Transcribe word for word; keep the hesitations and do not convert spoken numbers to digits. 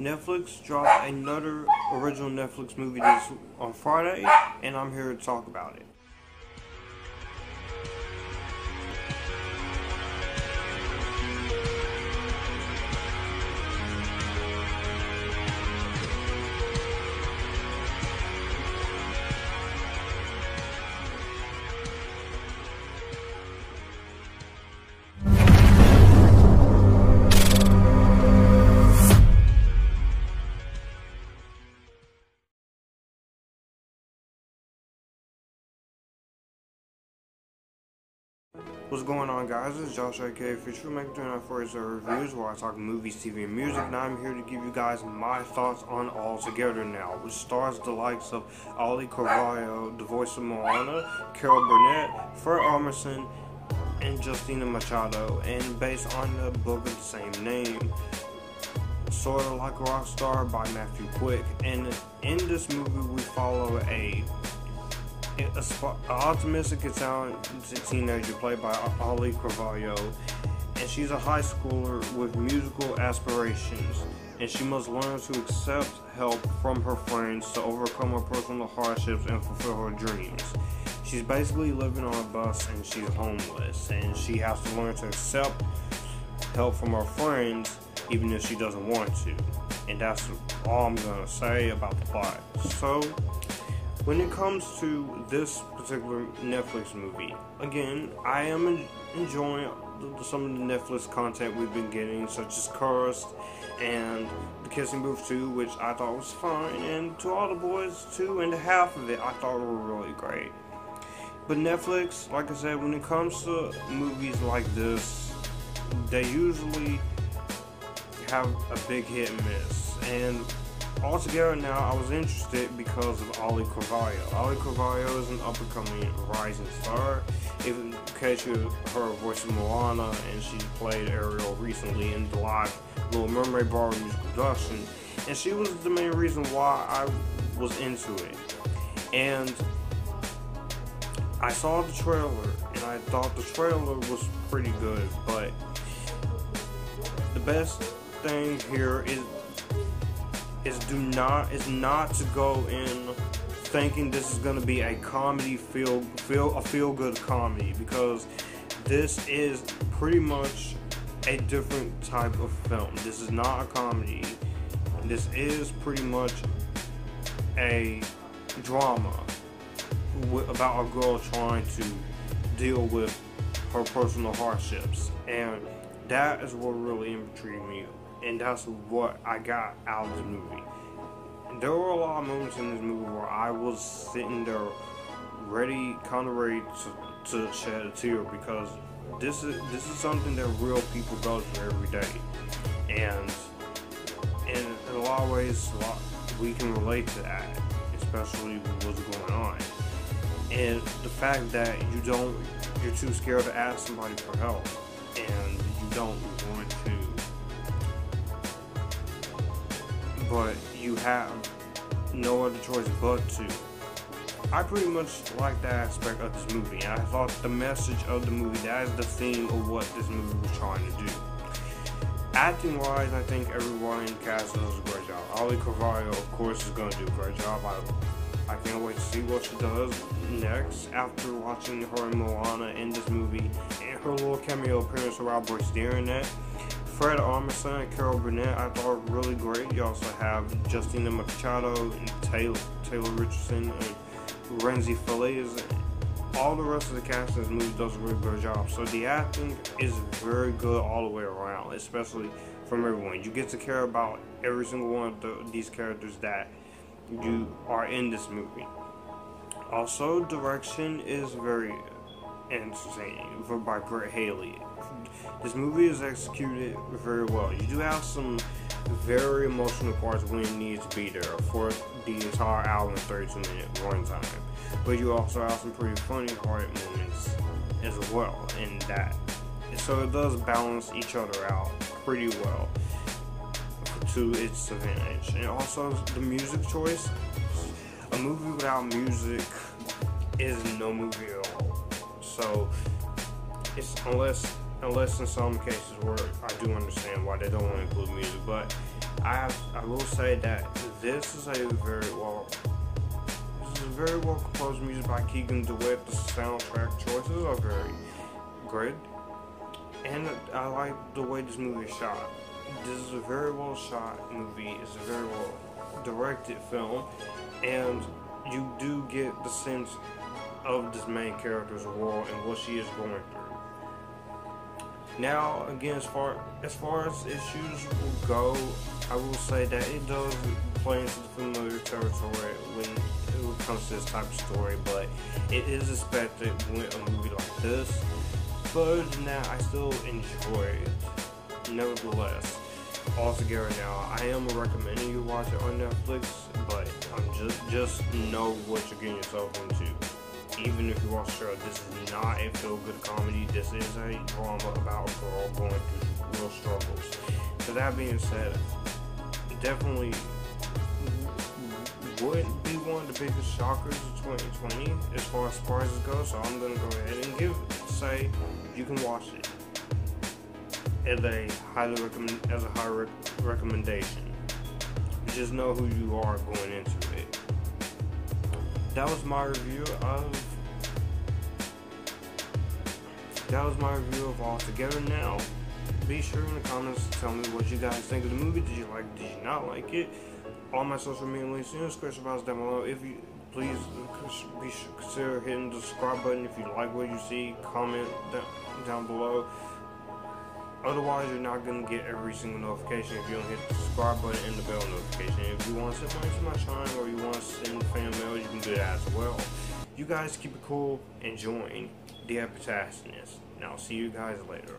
Netflix dropped another original Netflix movie this on Friday, and I'm here to talk about it. What's going on, guys? It's Josh, aka Future Maker, turning out for his reviews where I talk movies, T V, and music, and I'm here to give you guys my thoughts on All Together Now, which stars the likes of Aulii Cravalho, the voice of Moana, Carol Burnett, Fred Armisen, and Justina Machado, and based on the book of the same name, Sort of Like a Rock Star by Matthew Quick. And in this movie, we follow a A spot, an optimistic and talented teenager played by Aulii Cravalho, and she's a high schooler with musical aspirations, and she must learn to accept help from her friends to overcome her personal hardships and fulfill her dreams. She's basically living on a bus and she's homeless, and she has to learn to accept help from her friends even if she doesn't want to. And that's all I'm gonna say about the plot. So when it comes to this particular Netflix movie, again, I am enjoying some of the Netflix content we've been getting, such as Cursed and The Kissing Booth two, which I thought was fine, and To All The Boys two, and half of it I thought were really great. But Netflix, like I said, when it comes to movies like this, they usually have a big hit and miss. And altogether now, I was interested because of Aulii Cravalho. Aulii Cravalho is an up-and-coming rising star. If in case you heard voice of Moana, and she played Ariel recently in the live Little Mermaid Broadway musical production, and she was the main reason why I was into it. And I saw the trailer, and I thought the trailer was pretty good, but the best thing here is is do not is not to go in thinking this is going to be a comedy feel feel a feel good comedy, because this is pretty much a different type of film. This is not a comedy. This is pretty much a drama with, about a girl trying to deal with her personal hardships, and that is what really intrigued me. And that's what I got out of the movie. There were a lot of moments in this movie where I was sitting there ready, kind of ready to, to shed a tear, because this is this is something that real people go through every day. And in, in a lot of ways, lot, we can relate to that, especially with what's going on. And the fact that you don't, you're too scared to ask somebody for help, and you don't want to, but you have no other choice but to. I pretty much like that aspect of this movie, and I thought the message of the movie, that is the theme of what this movie was trying to do. Acting wise, I think everyone in the cast does a great job. Aulii Cravalho, of course, is going to do a great job. I, I can't wait to see what she does next after watching her and Moana in this movie, and her little cameo appearance where I was staring at. Fred Armisen and Carol Burnett I thought were really great. You also have Justina Machado and Taylor, Taylor Richardson and Rhenzy Feliz. All the rest of the cast in this movie does a really good job. So the acting is very good all the way around, especially from everyone. You get to care about every single one of the, these characters that you are in this movie. Also, direction is very entertaining for, by Brett Haley. This movie is executed very well. You do have some very emotional parts when it needs to be there for the entire hour and thirty-two minute runtime, but you also have some pretty funny heart moments as well in that. So it does balance each other out pretty well to its advantage. And also the music choice. A movie without music is no movie at all. So it's unless. Unless in some cases where I do understand why they don't want to include music, but I have, I will say that this is a very well, this is a very well composed music by Keegan DeWitt. The soundtrack choices are very good, and I like the way this movie is shot. This is a very well shot movie. It's a very well directed film, and you do get the sense of this main character's world and what she is going through. Now, again, as far as far as issues will go, I will say that it does play into the familiar territory when it comes to this type of story, but it is expected with a movie like this. But now, I still enjoy it. Nevertheless, All Together Now, I am recommending you watch it on Netflix, but um, just just know what you're getting yourself into. Even if you watch the show, this is not a feel-good comedy. This is a drama about a girl going through real struggles. So that being said, definitely would be one of the biggest shockers of twenty twenty as far as surprises go. So I'm gonna go ahead and give say you can watch it as a highly recommend as a high rec- recommendation. Just know who you are going into it. That was my review of that was my review of All Together Now. Be sure in the comments to tell me what you guys think of the movie. Did you like it? Did you not like it? All my social media links in the description box down below. If you please be sure, consider hitting the subscribe button if you like what you see. Comment down, down below. Otherwise, you're not going to get every single notification if you don't hit the subscribe button and the bell notification. If you want to send money to my channel or you want to send fan mail, you can do that as well. You guys keep it cool and join the Epitastianist. And I'll see you guys later.